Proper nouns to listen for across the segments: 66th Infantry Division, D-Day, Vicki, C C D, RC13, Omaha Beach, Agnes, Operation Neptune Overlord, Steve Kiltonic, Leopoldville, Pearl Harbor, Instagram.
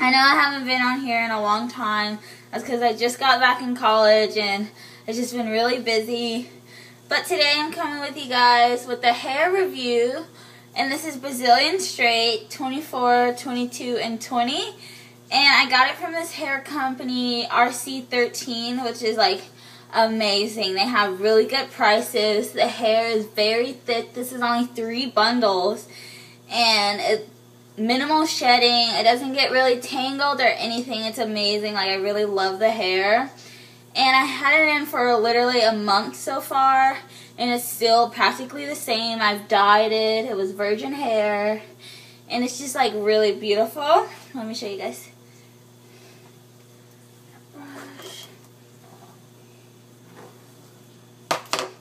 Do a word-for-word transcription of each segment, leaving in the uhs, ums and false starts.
I know I haven't been on here in a long time. That's because I just got back in college and it's just been really busy. But today I'm coming with you guys with a hair review. And this is Brazilian Straight twenty-four, twenty-two, and twenty. And I got it from this hair company, R C thirteen, which is like amazing. They have really good prices. The hair is very thick. This is only three bundles. And it's minimal shedding. It doesn't get really tangled or anything. It's amazing. Like, I really love the hair. And I had it in for literally a month so far, and it's still practically the same. I've dyed it. It was virgin hair. And it's just like really beautiful. Let me show you guys.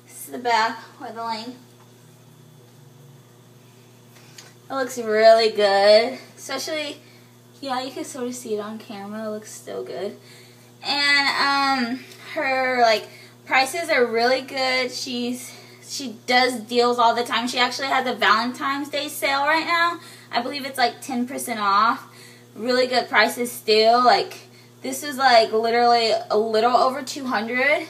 This is the back or the length. It looks really good. Especially, yeah, you can sort of see it on camera. It looks so good. And um, her like prices are really good. She's she does deals all the time. She actually has a Valentine's Day sale right now. I believe it's like ten percent off. Really good prices still. Like, this is like literally a little over two hundred dollars.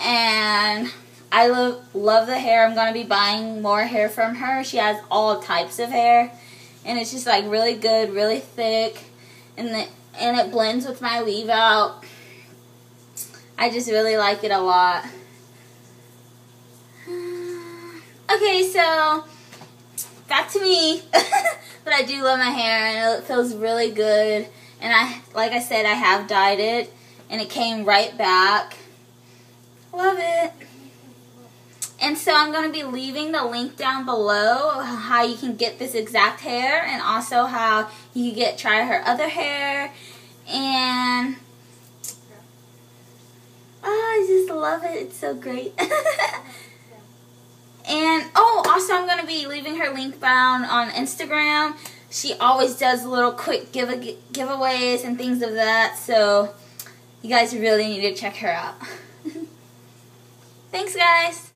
And I love love the hair. I'm gonna be buying more hair from her. She has all types of hair, and it's just like really good, really thick, and the and it blends with my weave out. I just really like it a lot. Okay, so back to me. But I do love my hair, and it feels really good. And I, like I said, I have dyed it, and it came right back. Love it. And so I'm going to be leaving the link down below how you can get this exact hair, and also how you can get try her other hair. And I just love it. It's so great. And, oh, also I'm going to be leaving her link down on Instagram. She always does little quick give giveaways and things of that. So you guys really need to check her out. Thanks, guys.